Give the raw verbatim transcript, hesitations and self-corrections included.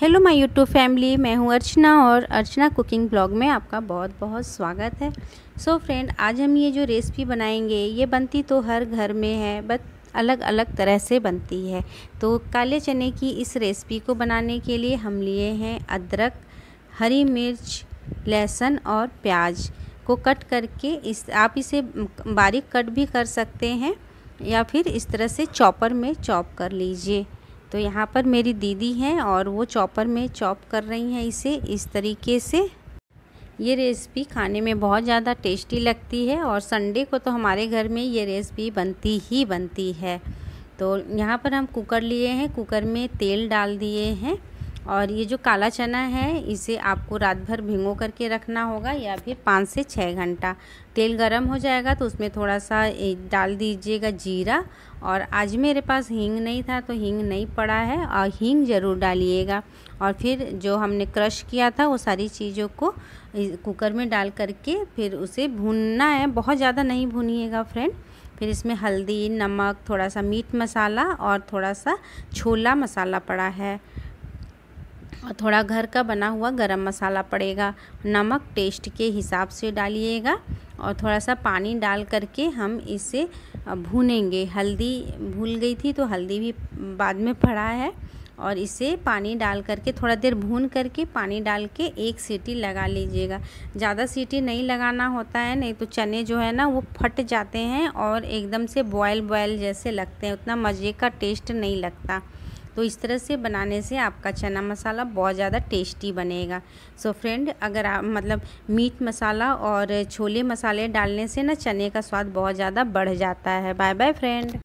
Hello my YouTube family, मैं हूं अर्चना और अर्चना कुकिंग ब्लॉग में आपका बहुत बहुत स्वागत है। सो so फ्रेंड, आज हम ये जो रेसिपी बनाएंगे ये बनती तो हर घर में है, बट अलग अलग तरह से बनती है। तो काले चने की इस रेसिपी को बनाने के लिए हम लिए हैं अदरक, हरी मिर्च, लहसुन और प्याज को कट करके, इस आप इसे बारीक कट भी कर सकते हैं या फिर इस तरह से चॉपर में चॉप कर लीजिए। तो यहाँ पर मेरी दीदी हैं और वो चॉपर में चॉप कर रही हैं इसे इस तरीके से। ये रेसिपी खाने में बहुत ज़्यादा टेस्टी लगती है और संडे को तो हमारे घर में ये रेसिपी बनती ही बनती है। तो यहाँ पर हम कुकर लिए हैं, कुकर में तेल डाल दिए हैं और ये जो काला चना है इसे आपको रात भर भिगो करके रखना होगा या फिर पाँच से छः घंटा। तेल गरम हो जाएगा तो उसमें थोड़ा सा डाल दीजिएगा जीरा, और आज मेरे पास हींग नहीं था तो हींग नहीं पड़ा है, और हींग ज़रूर डालिएगा। और फिर जो हमने क्रश किया था वो सारी चीज़ों को कुकर में डाल करके फिर उसे भूनना है, बहुत ज़्यादा नहीं भूनिएगा फ्रेंड। फिर इसमें हल्दी, नमक, थोड़ा सा मीट मसाला और थोड़ा सा छोला मसाला पड़ा है और थोड़ा घर का बना हुआ गरम मसाला पड़ेगा। नमक टेस्ट के हिसाब से डालिएगा और थोड़ा सा पानी डाल करके हम इसे भूनेंगे। हल्दी भूल गई थी तो हल्दी भी बाद में पड़ा है, और इसे पानी डाल करके थोड़ा देर भून करके पानी डाल के एक सीटी लगा लीजिएगा। ज़्यादा सीटी नहीं लगाना होता है, नहीं तो चने जो है ना वो फट जाते हैं और एकदम से बॉयल बॉयल जैसे लगते हैं, उतना मज़े का टेस्ट नहीं लगता। तो इस तरह से बनाने से आपका चना मसाला बहुत ज़्यादा टेस्टी बनेगा। सो फ्रेंड, अगर आप मतलब मीट मसाला और छोले मसाले डालने से ना चने का स्वाद बहुत ज़्यादा बढ़ जाता है। Bye bye friend.